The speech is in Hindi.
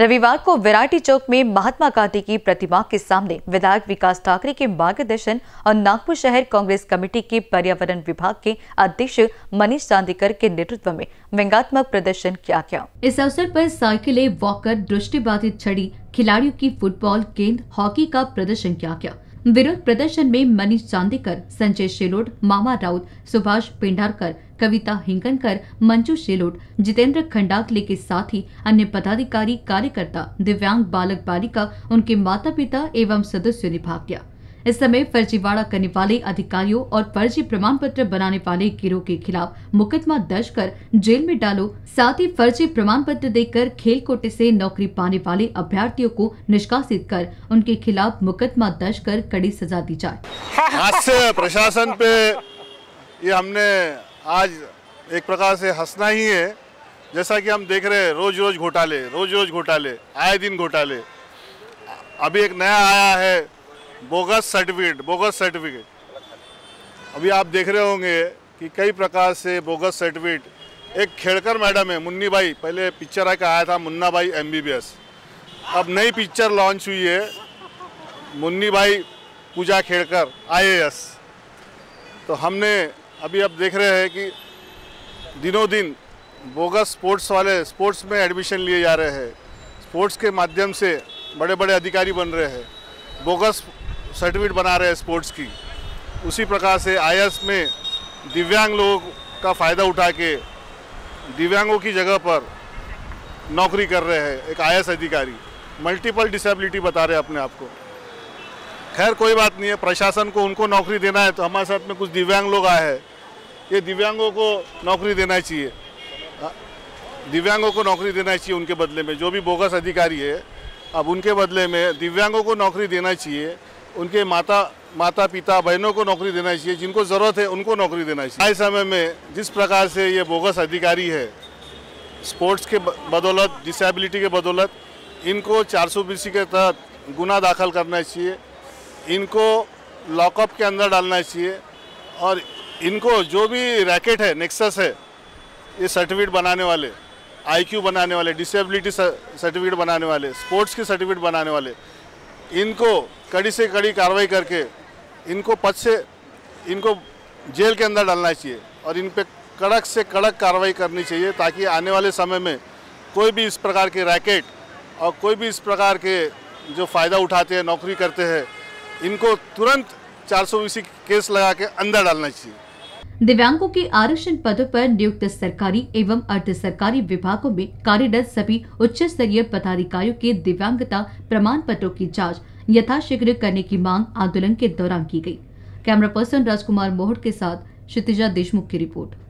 रविवार को विराटी चौक में महात्मा गांधी की प्रतिमा के सामने विधायक विकास ठाकरे के मार्गदर्शन और नागपुर शहर कांग्रेस कमेटी के पर्यावरण विभाग के अध्यक्ष मनीष चांदीकर के नेतृत्व में व्यंगात्मक प्रदर्शन किया गया। इस अवसर पर साइकिलें, वॉकर, दृष्टिबाधित छड़ी, खिलाड़ियों की फुटबॉल गेंद, हॉकी का प्रदर्शन किया गया। विरोध प्रदर्शन में मनीष चांदीकर, संजय शेलोट, मामा राउत, सुभाष पिंडारकर, कविता हिंगनकर, मंजू शेलोट, जितेंद्र खंडाक के साथ ही अन्य पदाधिकारी, कार्यकर्ता, दिव्यांग बालक बालिका, उनके माता पिता एवं सदस्यों ने भाग लिया। इस समय फर्जीवाड़ा करने वाले अधिकारियों और फर्जी प्रमाण पत्र बनाने वाले गिरोह के खिलाफ मुकदमा दर्ज कर जेल में डालो, साथ ही फर्जी प्रमाण पत्र देकर खेल कोटे से नौकरी पाने वाले अभ्यर्थियों को निष्कासित कर उनके खिलाफ मुकदमा दर्ज कर कड़ी सजा दी जाए। आज से प्रशासन पे ये हमने आज एक प्रकार से हंसना ही है। जैसा कि हम देख रहे हैं, रोज रोज घोटाले, आए दिन घोटाले। अभी एक नया आया है, बोगस सर्टिफिकेट। अभी आप देख रहे होंगे कि कई प्रकार से बोगस सर्टिफिकेट। एक खेड़कर मैडम है, मुन्नी भाई, पहले पिक्चर आकर आया था मुन्ना भाई MBBS। अब नई पिक्चर लॉन्च हुई है, मुन्नी भाई पूजा खेड़कर IAS। तो हमने अभी आप देख रहे हैं कि दिनों दिन बोगस स्पोर्ट्स वाले स्पोर्ट्स में एडमिशन लिए जा रहे हैं, स्पोर्ट्स के माध्यम से बड़े बड़े अधिकारी बन रहे हैं, बोगस सर्टिफिकेट बना रहे हैं स्पोर्ट्स की। उसी प्रकार से IAS में दिव्यांग लोगों का फ़ायदा उठा के दिव्यांगों की जगह पर नौकरी कर रहे हैं एक IAS अधिकारी। मल्टीपल डिसेबिलिटी बता रहे हैं अपने आप को। खैर, कोई बात नहीं है, प्रशासन को उनको नौकरी देना है तो हमारे साथ में कुछ दिव्यांग लोग आए हैं, ये दिव्यांगों को नौकरी देना चाहिए, दिव्यांगों को नौकरी देना चाहिए। उनके बदले में जो भी बोगस अधिकारी है, अब उनके बदले में दिव्यांगों को नौकरी देना चाहिए, उनके माता पिता बहनों को नौकरी देना चाहिए, जिनको ज़रूरत है उनको नौकरी देना चाहिए। आज समय में जिस प्रकार से ये बोगस अधिकारी है, स्पोर्ट्स के बदौलत, डिसेबिलिटी के बदौलत, इनको 420 के तहत गुना दाखिल करना चाहिए, इनको लॉकअप के अंदर डालना चाहिए और इनको जो भी रैकेट है, नेक्सस है, ये सर्टिफिकेट बनाने वाले, IQ बनाने वाले, डिसेबिलिटी सर्टिफिकेट बनाने वाले, स्पोर्ट्स की सर्टिफिकेट बनाने वाले, इनको कड़ी से कड़ी कार्रवाई करके इनको जेल के अंदर डालना चाहिए और इन पर कड़क से कड़क कार्रवाई करनी चाहिए, ताकि आने वाले समय में कोई भी इस प्रकार के रैकेट और कोई भी इस प्रकार के जो फ़ायदा उठाते हैं, नौकरी करते हैं, इनको तुरंत 420 केस लगा के अंदर डालना चाहिए। दिव्यांगों के आरक्षण पदों पर नियुक्त सरकारी एवं अर्ध सरकारी विभागों में कार्यरत सभी उच्च स्तरीय पदाधिकारियों के दिव्यांगता प्रमाण पत्रों की जांच यथाशीघ्र करने की मांग आंदोलन के दौरान की गई। कैमरा पर्सन राजकुमार मोहट के साथ क्षितिज देशमुख की रिपोर्ट।